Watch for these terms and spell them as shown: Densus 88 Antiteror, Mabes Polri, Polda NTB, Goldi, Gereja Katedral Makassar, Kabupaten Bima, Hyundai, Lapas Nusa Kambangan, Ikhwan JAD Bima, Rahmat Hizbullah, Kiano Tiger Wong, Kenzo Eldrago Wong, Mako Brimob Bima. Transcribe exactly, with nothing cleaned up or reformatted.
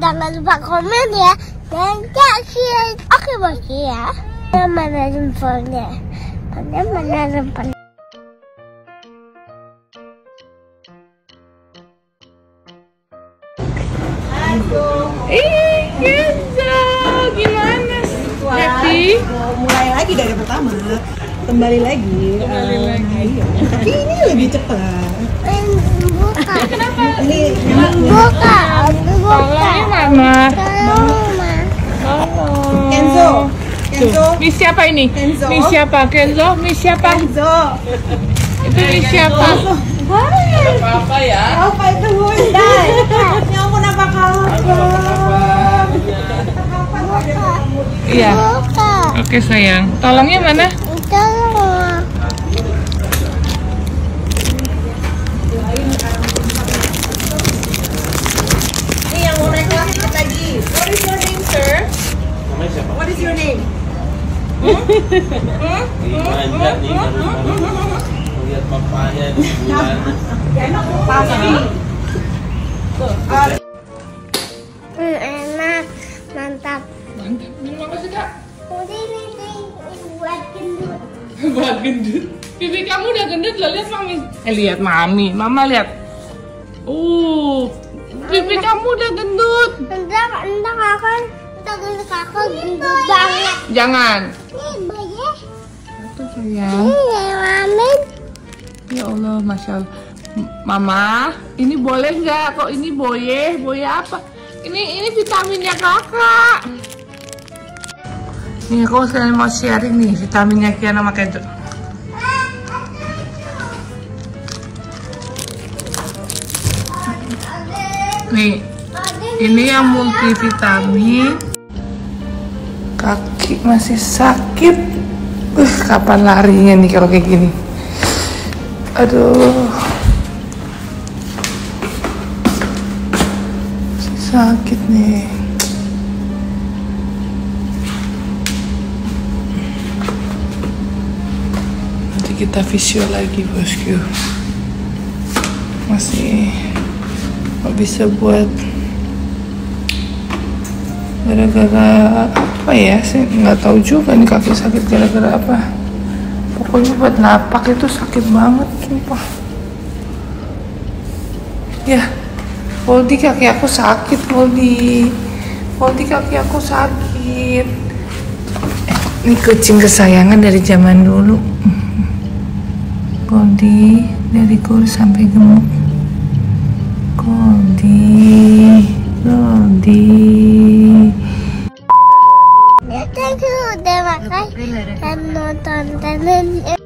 jangan lupa komen ya, dan share. Oke bos ya. Mana jempolnya? Mana mana jempolnya? Aduh. Ih, Kenzo, gimana sih? Happy? Mulai lagi dari pertama. Kembali lagi. Kembali um, lagi. Tapi ini lebih cepat. Buka. Kenapa? Ini buka. Buka. Mama. Mama. Kenzo. Kenzo. Miss siapa ini? Kenzo. Miss siapa? Kenzo. Miss siapa? Kenzo. Itu Miss siapa? Apa ya? Apa itu Hyundai? Nyamuk apa kalau? Iya. Oke sayang. Tolongnya mana? What is your name? Lihat papanya di bulan. Enak pasti. Enak, mantap. Mantap. Minum apa sih, Kak? Udah ini buat gendut. Buat gendut. Bibi kamu udah gendut loh, lihat Mami. Eh lihat Mami, Mama lihat. Uh, bibi kamu udah gendut. Enggak, enggak akan. Kakak gendut banget. Jangan. Nih boye. Itu sayang. Ini ya Allah, masya Allah. Mama, ini boleh nggak? Kok ini boye? Boye apa? Ini ini vitaminnya kakak. Nih aku sekarang mau sharing nih vitaminnya Kiana sama Kenzo. Nih, ini yang multivitamin. Kaki masih sakit. Uh, kapan larinya nih kalau kayak gini? Aduh. Masih sakit nih. Nanti kita visio lagi, bosku. Masih nggak bisa buat gara-gara apa ya sih, nggak tahu juga nih kaki sakit gara-gara apa. Pokoknya buat napak itu sakit banget, sumpah ya. Goldi, kaki aku sakit. Goldi, Goldi, kaki aku sakit. Eh, ini kucing kesayangan dari zaman dulu. Goldi dari kurus sampai gemuk. Goldi, Goldi. Terima kasih dan nonton.